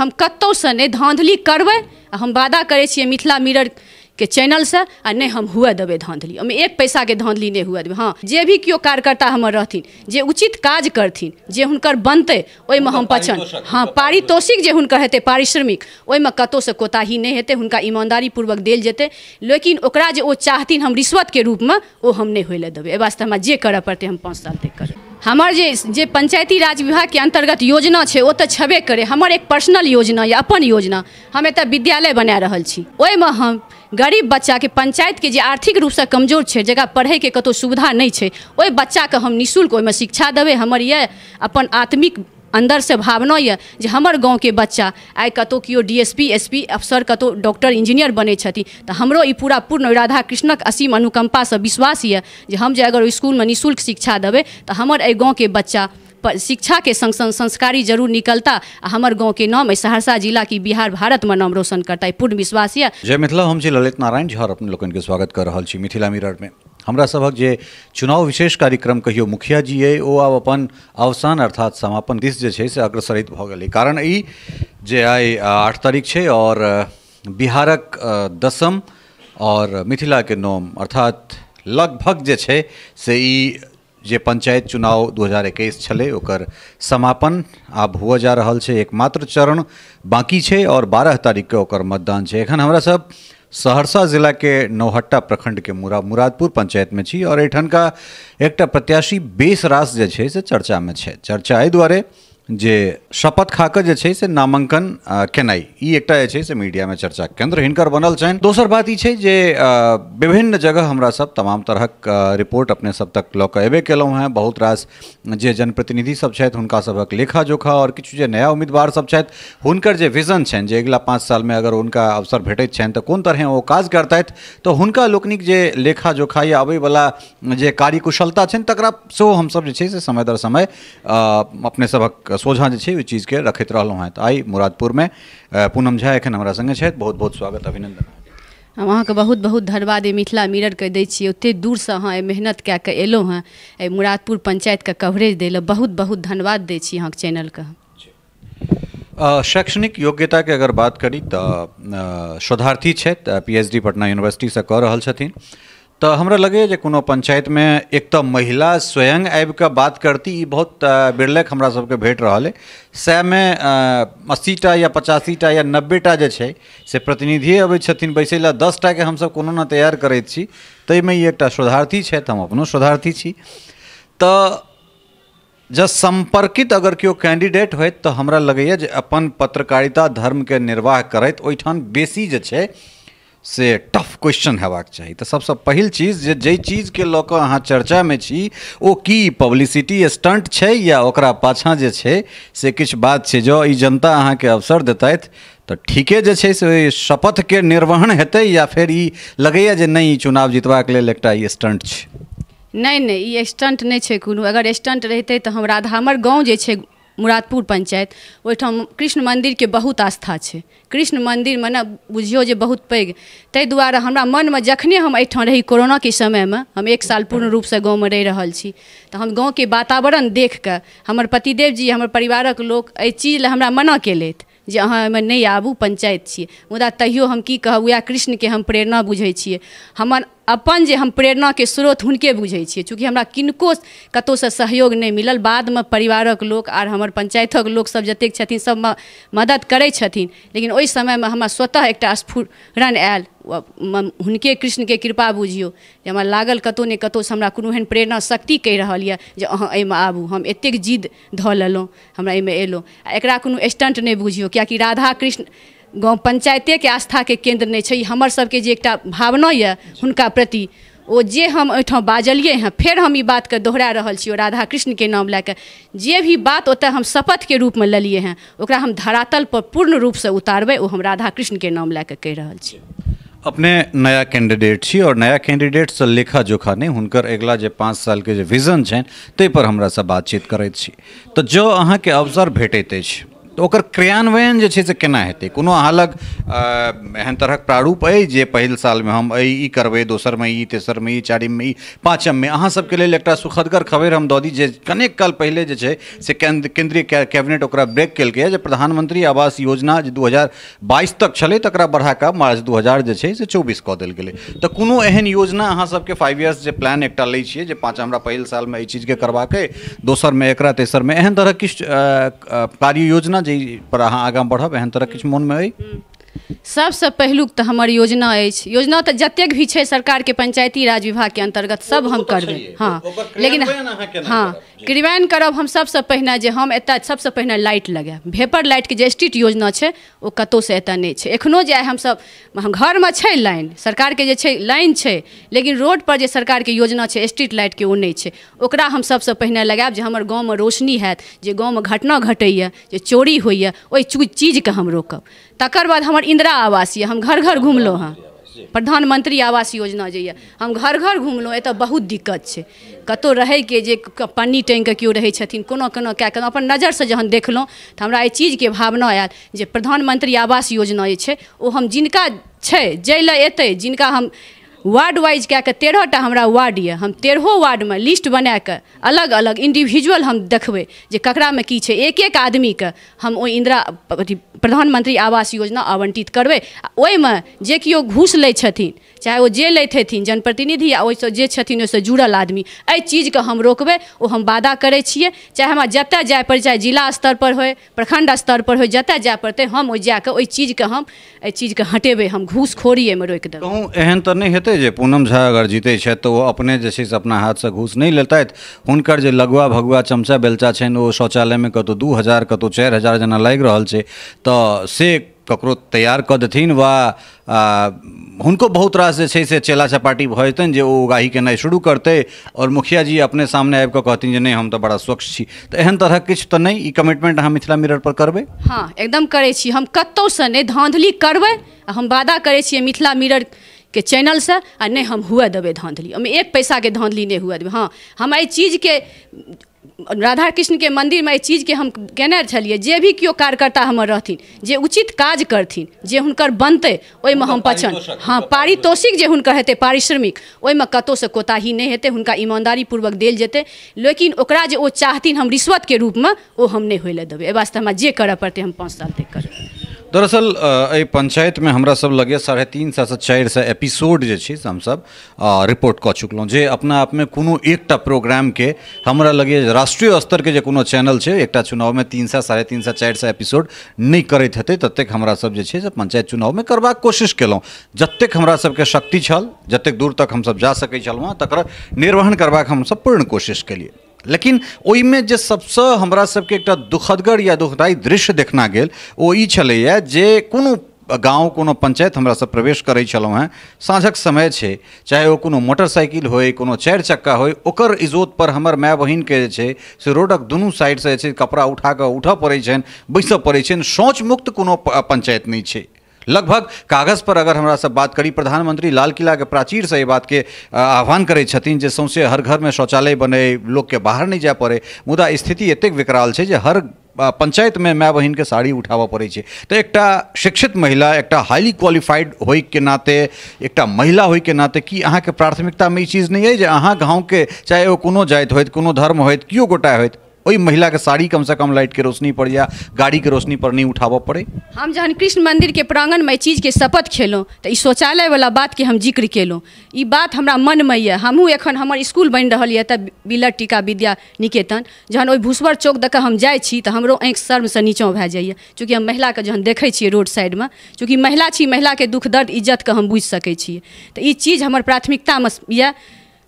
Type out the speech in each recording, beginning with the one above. हम कतौसँ नहि धाँधली करबै। आ हम वादा करै छियै मिथिला मिरर के चैनलसँ, आ नहि हम हुए देबै धाँधली, ओहिमे एक पैसाके धाँधली नहि हुए देबै। हाँ, जे भी केओ कार्यकर्ता हमर रहथिन जे उचित काज करथिन, जे हुनकर बनतै ओहिमे हम पचन, हाँ पारितोषिक जे हुनकर हेतै पारिश्रमिक, ओहिमे कतौसँ कोताही नहि हेतै, हुनका ईमानदारीपूर्वक देल जेतै। लेकिन ओकरा जे ओ चाहथिन हम रिश्वतके रूपमे, ओ हम नहि होइलए देबै। एहि वास्ते हमरा जे करय पड़तै हम 5 साल तक करबै। हमार जे पंचायती राज विभाग के अंतर्गत योजना है वो तो छबे करे, हमार एक पर्सनल योजना या अपन योजना। हम एत विद्यालय बना रहा छी, ओहिमें हम गरीब बच्चा के पंचायत के जे आर्थिक रूप से कमजोर है, जगह पढ़े के कतौ सुविधा नहीं है, वही बच्चा के हम निःशुल्क ओहिमें शिक्षा देवे। हमार ये अपन आत्मिक अंदर से भावना ये जे हमर गाँव के बच्चा आई कतौ किओ DSP SP अफसर, कतौ डॉक्टर इंजीनियर बने छथि, तो हमरो ई पूरा पूर्ण राधा कृष्णक असीम अनुकंपा से विश्वास ये जे हम जे अगर स्कूल में निःशुल्क शिक्षा देबै तो हमर एहि गाँव के बच्चा शिक्षा के संग संग संस्कारी जरूर निकलता, आ हमर गाँव के नाम सहरसा जिला की बिहार भारत में नाम रोशन करता, पूर्ण विश्वास ये। जय मिथिला, हम छी ललित नारायण झा, अपने लोगन के स्वागत कर रहा मिथिला मिरर में। हमरा सभक जे चुनाव विशेष कार्यक्रम कहियो मुखिया जी अइ, ओ आब अपन अवसान अर्थात समापन दिस जे छै से अग्रसरित भऽ गेलै। कारण ई जे आइ 8 तारीख छै और बिहारक 10म और मिथिला के 9म, अर्थात लगभग जे छै से ई जे पंचायत चुनाव 2021 छलै ओकर समापन आब हुअ जा रहल छै, एकमात्र चरण बाकी छै और 12 तारीख के ओकर मतदान छै। एखन हमरा सब सहरसा जिला के नवहट्टा प्रखंड के मुरादपुर पंचायत में छी और एठन का एकटा प्रत्याशी बेस रास जे छै से चर्चा में छै। चर्चा एहि दुआरे जे शपथ खाकर जे छै से नामांकन केनाई ई एकटा जे छै से मीडिया में चर्चा केंद्र हिनकर बनल छनि। दोसर बात ई छै जे विभिन्न जगह हमरा सब तमाम तरहक रिपोर्ट अपने सब तक लऽ कऽ एबे केलहुँ हैं। बहुत रास जे जनप्रतिनिधि सब छथि हुनका सबहक लेखा जोखा और किछु जे नया उम्मीदवार सब छथि हुनकर जे विजन छनि जे अगिला 5 साल में अगर हुनका अवसर भेटैत छनि तऽ कोन तरहे ओ काज करतथि, तऽ हुनका लोकनिक जे लेखा जोखा या अबैवला जे कार्यकुशलता छनि तकरा सेहो हमसब जे छै से समय दर समय अपने सबहक सोझा जे छै ओहि चीजके रखैत रहलहुँ हैं। तऽ आइ मुरादपुर में पूनम झा एखन हमरा संगे छथि, बहुत बहुत स्वागत अभिनंदन। हम अहाँके बहुत बहुत धन्यवाद मिथिला मिररके दै छियै, ओतेक दूरसँ अहाँ मेहनत कए कऽ अयलहुँ हैं एहि मुरादपुर पंचायतके कवरेज दै लए, बहुत बहुत धन्यवाद दै छी अहाँके चैनलके। शैक्षणिक योग्यता के अगर बात करी तऽ शोधार्थी छथि, PhD पटना यूनिवर्सिटीसँ कऽ रहल छथिन, तो हमरा लगे जे कोनो पंचायत में एक तो महिला स्वयं आबि कऽ बात करती ई बहुत बिरले हमरा सबके भेट रहा है। सए में 80टा या 85टा या 90टा जे छै से प्रतिनिधि अबै छथिन बैसै लए, 10टा के हमसब कोनो ना तैयार करैत छी, ताहिमे ई एकटा शोधार्थी छथि। हम अपनो शोधार्थी छी, तऽ जब सम्पर्कित अगर केओ कैंडिडेट होय तो हमरा लगैए जे अपन पत्रकारिता धर्म के निर्वाह करैत ओहिठाम बेसी जे छै से टफ क्वेश्चन हेबाक चाहिए। तो सबसे पहिल चीज जे चीज के लऽ कऽ अहाँ चर्चा में छी ओ की पब्लिसिटी स्टंट छै या ओकरा पाछाँ जे छै से किछु बात छै। जँ ई जनता अहाँके अवसर देतथि तो ठीके जे छै से शपथ के निर्वहन हेतै, या फिर ई लगैए जे नहि चुनाव जितबाक लेल एकटा ई स्टंट छै? नहीं, ई स्टंट नहीं छै कोनो। अगर स्टंट रहितै तो हम राधा, हमर गाँव जे छै मुरादपुर पंचायत, ओहिठाम कृष्ण मंदिर के बहुत आस्था है। कृष्ण मंदिर में न बुझियो जे बहुत पैघ, ताहि दुआरे हमरा मन में जखने हम एहिठाम रही कोरोना के समय में, हम 1 साल पूर्ण रूप से गाँव में रहि रहल छी, तो हम गाँव के वातावरण देख के हमर पतिदेव जी हमर परिवारक लोग एहि चीज लए हमरा मना केलथि जे अहाँ एहिमे नहि आबू, पंचायत छियै। मुदा तैयो हम की कहब, उएह कृष्णके हम प्रेरणा बुझै छियै, हमर अपन जे हम प्रेरणाके स्रोत हुनके बुझै छियै। चूँकि हमरा किनको कतहुसँ सहयोग नहि मिलल, बादमे परिवारक लोक आर हमर पंचायतक लोकसभ जतेक छथिन सब मदद करै छथिन, लेकिन ओहि समयमे हमरा स्वतः एकटा स्फुरण आयल हुनके कृष्णके कृपा बुझियौ जे हमरा लागल कतहु ने कतहुसँ हमरा कोनो एहन प्रेरणा शक्ति कहि रहल यए जे अहाँ एहिमे आबू। हम एतेक जिद धऽ लेलहुँ, हमरा एहिमे एलहुँ, आ एकरा कोनो स्टंट नहि बुझियौ, किएकि राधा कृष्ण गाँव पंचायतेके आस्थाके केन्द्र नहि छै। ई हमर सभके जे एकटा भावना यए हुनका प्रति, ओ जे हम ओहिठाम बाजलियै हैं, फेर हम ई बातके दोहरा रहल छी राधा कृष्णके नाम लए कऽ, जे भी बात ओतय हम शपथके रूपमे लेलियै हैं ओकरा हम धरातलपर पूर्ण रूपसँ उतारबै, ओ हम राधा कृष्णके नाम लए कऽ कहि रहल छी। अपने नया कैंडिडेट छी और नया कैंडिडेट से लेखा जोखा नहीं, हुनकर अगिला जे 5 साल के जे विजन छनि ताहि पर हमरा सब बातचीत करैत छी। तो जो अहाँके अवसर भेटैत अछि तो ओकर क्रियान्वयन जे छै से केना हेतै? कोनो हालक एहन तरहक प्रारूप अइ जे पहिल साल में हम ई करबै, दोसर में ई, तेसर में ई, चारिम में ई, पाँचम में? अहाँ सबके लेल एकटा सुखदगर खबर हम दऽ दी जे कनेक काल पहिले जे छै से केंद्रीय कैबिनेट ओकरा ब्रेक केलकै जे प्रधानमंत्री आवास योजना जे 2022 तक छलै तकरा बढ़ा कऽ मार्च 2000 जे छै से 24 कऽ देल गेलै। तऽ कोनो एहन योजना अहाँ सबके 5 इयर्स जे प्लान एकटा लै छियै जे पाँच हमरा पहिल साल में ई चीजके करबाक अइ, दोसर में एकरा, तेसर में, एहन तरहक किछु कार्य योजना जे पर अहाँ आगाँ बढ़ब, एहन तरह किछु मोनमे अइ? सबसँ पहिलुक तऽ हमर योजना अछि, योजना तऽ जतेक भी छै सरकारके पंचायती राज विभागके अंतर्गत सब हम करबै। हाँ, लेकिन हाँ क्रियान्वयन करब हम सबसँ पहिने जे हम एतय सबसँ पहिने लाइट लगायब। भेपर लाइटके जे स्ट्रीट योजना छै ओ कतहुसँ एतय नहि छै। एखनो जे हमसब घरमे छै लाइन, सरकारके जे छै लाइन छै, लेकिन रोडपर जे सरकारके योजना छै स्ट्रीट लाइटके ओ नहि छै। ओकरा हम सबसँ पहिने लगायब जे हमर गाँवमे रोशनी हैत, जे गाँवमे घटना घटैए, जे चोरी होइए, ओहि चीजके हम रोकब। तकर बाद हमर इंदिरा आवास ये, हम घर घर घुमलहुँ हँ, प्रधानमंत्री आवास योजना जे ये हम घर घर घुमलहुँ, एतय बहुत दिक्कत छै। कतहु रहैके जे पन्नी टाँगि कऽ केओ रहै छथिन, कोना कोना कए कऽ अपन नजरसँ जहन देखलहुँ तऽ हमरा एहि चीजके भावना आयल जे प्रधानमंत्री आवास योजना जे छै ओ हम जिनका छै जाहि लए एतै, जिनका हम वार्ड वाइज कए कऽ 13टा हमरा वार्ड यए, हम 13हो वार्डमे लिस्ट बना कऽ अलग अलग इंडिविजुअल हम देखबै जे ककरामे की छै। एक एक आदमीके हम ओहि प्रधानमंत्री आवास योजना आवंटित करबै। ओहिमे जे केओ घूस लै छथिन, चाहे ओ जे लैत हेथिन जनप्रतिनिधि या ओहिसँ जे छथिन ओहिसँ जुड़ल आदमी, एहि चीजके हम रोकबै, ओ हम वादा करै छियै। चाहे हमरा जतय जाय पड़ै, चाहे जिला स्तरपर होय, प्रखंड स्तरपर होय, जतय जाय पड़तै हम ओहि जाकऽ ओहि चीजके हम हटेबै, हम घूसखोरी एहिमे रोकि देबै। कहूँ एहन तऽ नहि हेतै जे पूनम झा अगर जीतै छथि तऽ ओ अपने जे छै से अपना हाथसँ घूस नहि लेतथि? हुनकर जे लघुआ भगुआ चमचा बेलचा छनि ओ शौचालयमे कतहु 2000 कतहु 4000 जेना लागि रहल छै, तऽ से ककरो तैयार कऽ देथिन वा हुनको बहुत रास जे छै से चेला चपाटी भऽ जेतनि जे ओ गाही केनाइ शुरू करतै और मुखिया जी अपने सामने आबि कऽ कहथिन जे नहि हम तऽ बड़ा स्वच्छ छी? तऽ एहन तरहक किछु तऽ नहि? ई कमिटमेंट अहाँ मिथिला मिरर पर करबै? हाँ एकदम करै छी, हम कतहुसँ नहि धाँधली करबै। हम वादा करै छियै मिथिला मिरर के चैनलसँ, आ नहि हम हुए देबै धाँधली, ओहिमे एक पैसाके धाँधली नहि हुए देबै। हाँ, हम एहि चीजके राधा कृष्णके मन्दिरमे एहि चीजके हम केने छलियै, जे भी केओ कार्यकर्ता हमर रहथिन जे उचित काज करथिन, जे हुनकर बनतै ओहिमे हम पछन, हाँ पारितोषिक जे हुनकर हेतै पारिश्रमिक, ओहिमे कतहुसँ कोताही नहि हेतै, हुनका ईमानदारीपूर्वक देल जेतै। लेकिन ओकरा जे ओ चाहथिन हम रिश्वतके रूपमे, ओ हम नहि होइलए देबै। एहि वास्ते हमरा जे करय पड़तै हम 5 साल तक करबै। दरअसल एहि पंचायतमे हमरा सब लगैए 350 से 400 एपिसोड जे छै से हमसब रिपोर्ट कऽ चुकलहुँ, जे अपना आपमे कोनो एकटा प्रोग्रामके हमरा लगैए राष्ट्रीय स्तरके जे कोनो चैनल छै एकटा चुनावमे 300, 350, 400 एपिसोड नहि करैत हेतै। ततेक हमरा सब जे छै से पंचायत चुनावमे करबाक कोशिश केलहुँ, जतेक हमरा सबके शक्ति छल, जतेक दूर तक हमसब जा सकै छलहुँ हँ तकर निर्वहन करबाक हमसब पूर्ण कोशिश केलियै। लेकिन ओहिमे जे सबसँ हमरा सबके एकटा दुखदगर या दुखदायी दृश्य देखना गेल ओ ई छलैए जे कोनो गाँव, कोनो पंचायत हमरा सब प्रवेश करै छलहुँ हँ, साँझक समय छै, चाहे ओ कोनो मोटरसाइकिल होय, कोनो 4 चक्का होय, ओकर इजोत पर हमर माय बहिनके जे छै से रोडक दुनू साइडसँ जे छै कपड़ा उठा कऽ उठऽ पड़ै छनि, बैसऽ पड़ै छनि। शौच मुक्त कोनो पंचायत नहि छै लगभग। कागज पर अगर हमरा सब बात करी, प्रधानमंत्री लाल किला के प्राचीर से बात के आह्वान करै छथिन जे सौंसे हर घर में शौचालय बने, लोग के बाहर नहीं जाए पड़े, मुदा स्थिति एतेक विकराल छै जे हर पंचायत में माय बहिन के साड़ी उठाबऽ पड़ै छै। तऽ एकटा शिक्षित महिला, एकटा हाईली क्वालिफाइड होय के नाते, एकटा महिला होय के नाते की अहाँके प्राथमिकता में ई चीज नहीं है जे अहाँ गाँव के, चाहे ओ कोनो जाति होइत, कोनो धर्म होइत, केओ गोटा होइत, ओहि महिला के साड़ी कम से कम लाइट के रोशनी पर या गाड़ी के रोशनी पर नहीं उठाबऽ पड़े? हम जहन कृष्ण मंदिर के प्रांगण में चीज के शपथ खेलहुँ तो शौचालय वाला बात के हम जिक्र केलहुँ। ई बात हमरा मन में ये। हमहूँ एखन हमर स्कूल बन रहल ये बिलर टीका विद्या निकेतन, जहन ओहि भूसवर चौक दक हम जाइ छी तो हमरो आँखि शर्म से नीचाँ भए जाइए, चूँकि हम महिला के जहन देखै छियै रोड साइड में, चूँकि महिला छी, महिला के दुख दर्द इज्जत के हम बुझि सकै छियै। तो ई चीज हमर प्राथमिकता में ये।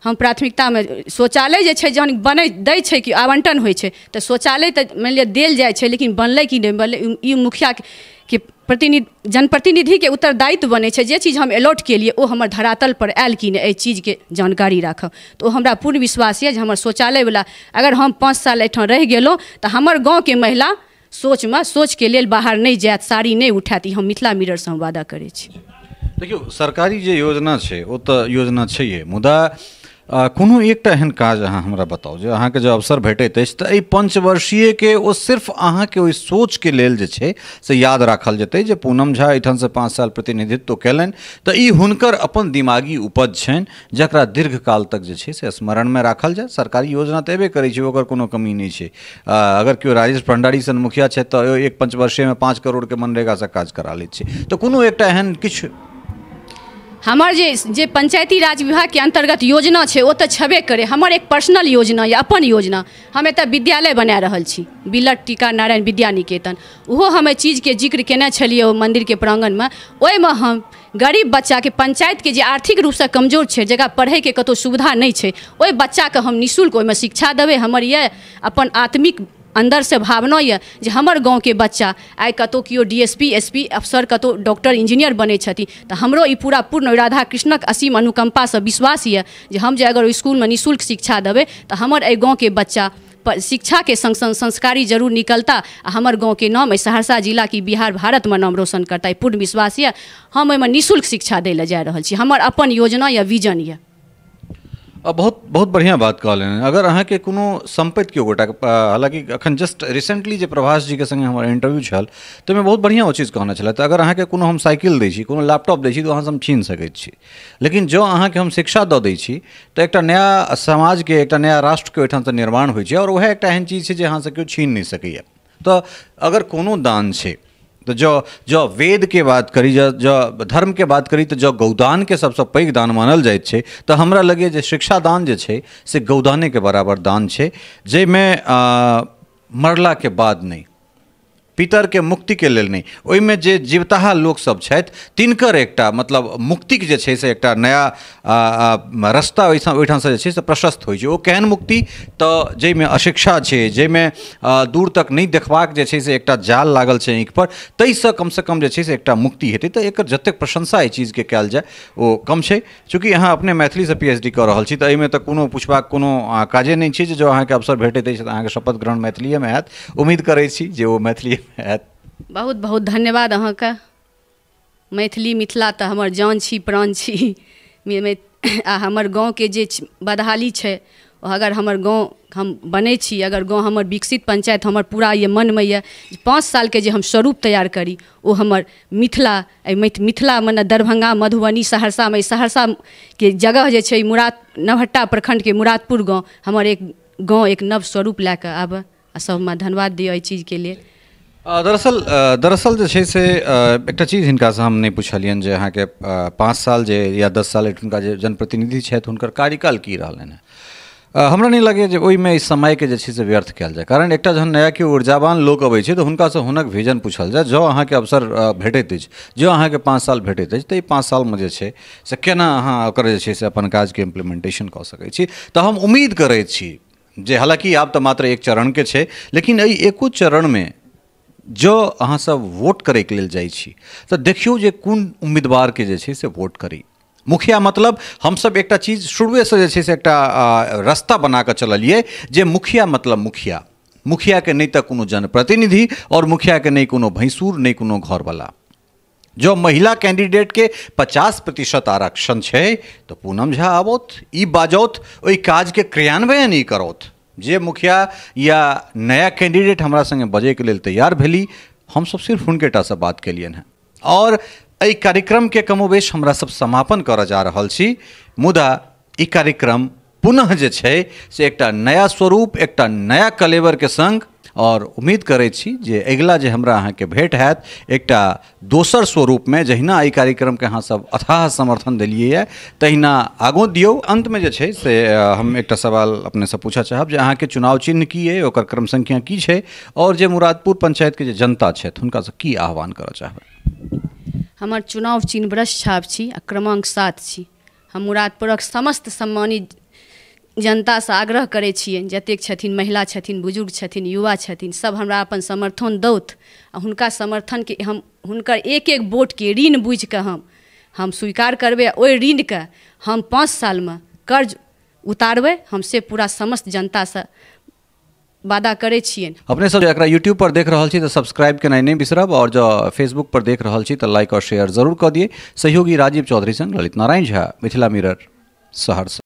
हम प्राथमिकता में शौचालय जे छै जहन बनै दै छै कि आवंटन होइ छै तो शौचालय तो मानि लिअ देल जाइ छै, लेकिन बनलै कि नहि बनलै ई मुखिया के प्रतिनिधि, जनप्रतिनिधि के उत्तरदायित्व बनै छै। जे चीज हम अलॉट केलिए ओ हमर धरातल पर आयल कि नहि, एहि चीजके जानकारी राखब। तो हमरा पूर्ण विश्वास यऽ जे हमर शौचालय वाला, अगर हम 5 साल एहिठाम रहि गेलहुँ तो हमर गाँवके महिला सोच में, सोच के लेल बाहर नहीं जायत, साड़ी नहीं उठायत। ई हम मिथिला मिरर से हम वादा करै छी। देखियौ सरकारी जे योजना छै ओ तऽ योजना छैहे, मुदा कोनो एकटा एहन काज अहाँ हमरा बताउ जे अहाँके जे अवसर भेटैत अछि तऽ एहि पंचवर्षीयके ओ सिर्फ अहाँके ओहि सोचके लेल जे छै से याद राखल जेतै जे पूनम झा एहिठामसँ 5 साल प्रतिनिधित्व केलनि तऽ ई हुनकर अपन दिमागी उपज छनि जकरा दीर्घकाल तक जे छै से स्मरणमे राखल जाय। सरकारी योजना तऽ एबे करै छै, ओकर कोनो कमी नहि छै। अगर केओ राजेश भण्डारी सन मुखिया छथि तऽ एक 5 वर्षेमे 5 करोड़के मनरेगासँ काज करा लैत छै। तऽ कोनो एकटा एहन किछु हमार जे पंचायती राज विभाग के अंतर्गत योजना है वो तो छबे करे। हमार एक पर्सनल योजना या अपन योजना हम एत विद्यालय बना रहा छी, बिलट टीका नारायण विद्या निकेतन, वो हमें चीज़ के जिक्र केने छलिए मंदिर के प्रांगण में। ओहि में हम गरीब बच्चा के पंचायत के जे आर्थिक रूप से कमजोर है, जगह पढ़े के कतौ सुविधा नहीं है, वही बच्चा के हम निःशुल्क ओहिमें शिक्षा देवे। हमार ये अपन आत्मिक अंदर से भावना ये जे हमर गाँव के बच्चा आई कतौ कियो DSP SP अफसर, कतौ डॉक्टर इंजीनियर बने छथि, तो हमरो ई पूरा पूर्ण राधा कृष्णक असीम अनुकंपा से विश्वास ये जे हम जे अगर स्कूल में निःशुल्क शिक्षा देवे तो हमर एहि गाँव के बच्चा शिक्षा के संग संग संस्कारी जरूर निकलता, हमार गाँव के नाम सहरसा जिला की बिहार भारत में नाम रोशन करता। ई पूर्ण विश्वास ये। हम ओहिमें निःशुल्क शिक्षा दै लए जा रहल छी। हमर अपन योजना या विजन ये। बहुत बढ़िया बात कहल। अगर अहाँ के कोनो सम्पत्ति के गोटा, हालांकि अखन जस्ट रिसेंटली जे प्रभाष जी के संगे हमारा इंटरव्यू छल तो में बहुत बढ़िया ओ चीज कहने छल। तो अगर अहाँ के कोनो हम साइकिल दै छी, कोनो लैपटॉप दै छी, तो अहाँ से हम छीन सकैत छी, लेकिन जँ अहाँ के हम शिक्षा दऽ दै छी तो एकटा नया समाज के, एकटा नया राष्ट्र के ओहिठाम से निर्माण होइ छै, और वएह एकटा एहन चीज छै जे अहाँ से केओ छीन नहि सकैए। तो अगर कोनो दान छै तो जँ वेद के बात करी, जँ धर्म के बात करी, तो जँ गौदान के सबसे पैघ दान मानल जाइत छै तो हमरा लगे जे शिक्षा दान जे छै से गौदाने के बराबर दान छै, जाहिमे मरला के बाद नहीं, पितर के मुक्ति के लेल नहीं, ओहिमे जे जीवताहा लोक सब छथि तिनकर एकटा मतलब मुक्तिक जे छै से एकटा नया रास्ता ओहिठाम से जे छै से प्रशस्त होइ छै। ओ केहन मुक्ति तऽ जाहिमे अशिक्षा छै, जाहिमे दूर तक नहि देखबाक जे छै से एकटा जाल लागल छै आँखि पर, ताहिसँ कम जे छै से एकटा मुक्ति हेतै। तऽ एकर जतेक प्रशंसा एहि चीजके कयल जाय ओ कम छै। चूँकि अहाँ अपने मैथिलीसँ PhD कऽ रहल छी तऽ एहिमे तऽ कोनो पुछबाक कोनो काजे नहि छै। जँ अहाँके अवसर भेटैत अछि तऽ अहाँके शपथ ग्रहण मैथिलीएमे हैत। उम्मीद करै छी जे ओ मैथिली। बहुत बहुत धन्यवाद अहाँ का। मैथिली मिथिला तो हमर जान छी, प्राण छी। आ हमर गाँव के जे बदहाली है, अगर हमर गाँव हम बने छी, अगर गाँव हमर विकसित पंचायत हमर पूरा ये मन में ये 5 साल के जे हम स्वरूप तैयार करी, वो हमर मिथिला मिथिला मने दरभंगा मधुबनी सहरसा में, सहरसा के जगह जे है नवहट्टा प्रखंड के मुरादपुर गाँव, हमर एक गाँव एक नव स्वरूप लैके आब। आ सब में धन्यवाद दिअ एहि चीज के लिए। दरअसल जे छै से एकटा चीज हिनका से हम नहि पुछलियनि जे अहाँके 5 साल जे या 10 साल हिनका जे जनप्रतिनिधि छथि हुनकर कार्यकाल की रहलनि हँ। हमरा नहि लगैए जे ओहिमे इस समयके जे छै से व्यर्थ कयल जाय, कारण एकटा जहन नया केओ ऊर्जावान लोक अबै छै तऽ हुनकासँ हुनक विजन पूछल जाय। जँ अहाँके अवसर भेटैत अछि, जँ अहाँके 5 साल भेटैत अछि, तऽ ई 5 सालमे जे छै से केना अहाँ ओकर जे छै से अपन काजके इम्प्लीमेंटेशन कऽ सकैत छी। तऽ हम उम्मीद करैत छी जे हालाँकि आब तऽ मात्र एक चरणके छै, लेकिन एहि एको चरणमे जो अहाँ सब वोट करे के लिए जाइ छी तो देखियो जे कोन उम्मीदवार के जे छै से वोट करी। मुखिया मतलब हम सब एकटा चीज शुरुए से जे छै से एकटा रास्ता बना के चललिए जे मुखिया मतलब मुखिया के नहीं तो कोनो जनप्रतिनिधि, और मुखिया के नहीं कोनो भैंसूर, नहीं कोनो घरवाला। जो महिला कैंडिडेट के 50% आरक्षण है तो पूनम झा आबौथ, ई बाजौथ, ओहि काज के क्रियान्वयन ई करौथ। जे मुखिया या नया कैंडिडेट हमरा संगे बजे के लिए तैयार भेली, हम सब सिर्फ हुनकेटा से बात केलियन हैं। और एहि कार्यक्रम के कमोवेश हमरा सब समापन कर जा रहल छी, मुदा ई कार्यक्रम पुनः जे छै से एकटा नया स्वरूप, एकटा नया कलेवर के संग, और उम्मीद करै छी जे अगिला जे हमरा अहाँ के भेट हैत एकटा दोसर स्वरूप में। जहिना एहि कार्यक्रम के अहाँ सब अथाह समर्थन देलिए है तहिना आगू दियौ। अंत में जे छै से हम एकटा सवाल अपने से पूछा चाहब जे अहाँ के चुनाव चिन्ह की है, ओकर क्रम संख्या की है, और जे मुरादपुर पंचायत के जे जनता छथि हुनका से की आह्वान करऽ चाहबै। हमर चुनाव चिन्ह ब्रश छाप छी आ क्रमांक 7 छी। हम मुरादपुरक समस्त सम्मानित जनता से आग्रह करे छिए, जतेक छथिन महिला छथिन, बुजुर्ग छथिन, युवा छथिन, सब हमरा अपन समर्थन दौथ। आ हुनका समर्थन के हम हुनकर एक एक वोट के ऋण बुझि के हम स्वीकार करबै। ओहि ऋण के हम 5 साल में कर्ज उतारबै। हम से पूरा समस्त जनता से वादा करे छिए। अपने सब जरा यूट्यूब पर देख रहा छी तो सब्सक्राइब केनाई नहीं बिसरब, और जो फेसबुक पर देख रहा छी तो लाइक और शेयर जरूर कर दिए। सहयोगी राजीव चौधरी संग ललित नारायण झा, मिथिला मिरर, सहरसा।